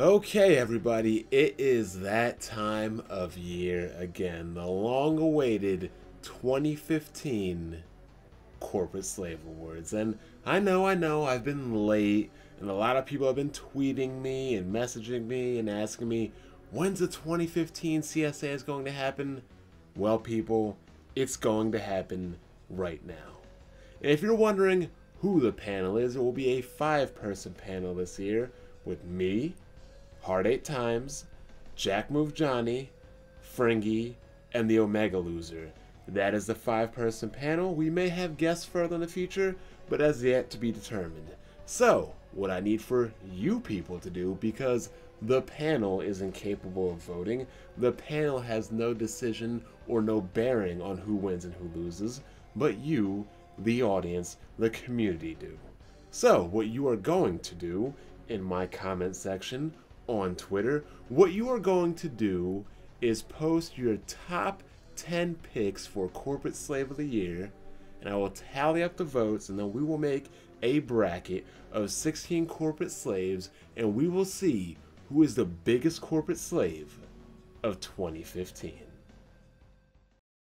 Okay, everybody, it is that time of year again. The long-awaited 2015 Corporate Slave Awards. And I know, I've been late, and a lot of people have been tweeting me and messaging me and asking me, when's the 2015 CSA is going to happen? Well, people, it's going to happen right now. And if you're wondering who the panel is, it will be a 5-person panel this year with me, Hard8times, JackmoveJohnny, Fringy, and the OmegaLoser. That is the 5-person panel. We may have guests further in the future, but as yet to be determined. So, what I need for you people to do, because the panel is incapable of voting, the panel has no decision or no bearing on who wins and who loses, but you, the audience, the community do. So, what you are going to do in my comment section on Twitter, what you are going to do is post your top 10 picks for Corporate Slave of the Year, and I will tally up the votes, and then we will make a bracket of 16 corporate slaves, and we will see who is the biggest corporate slave of 2015.